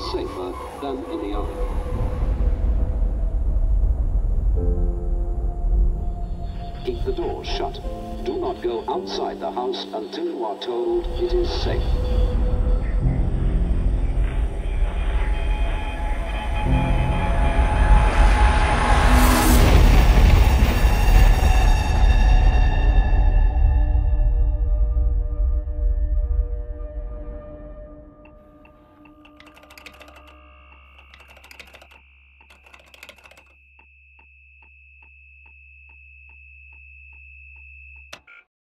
is safer than any other. Keep the door shut. Do not go outside the house until you are told it is safe.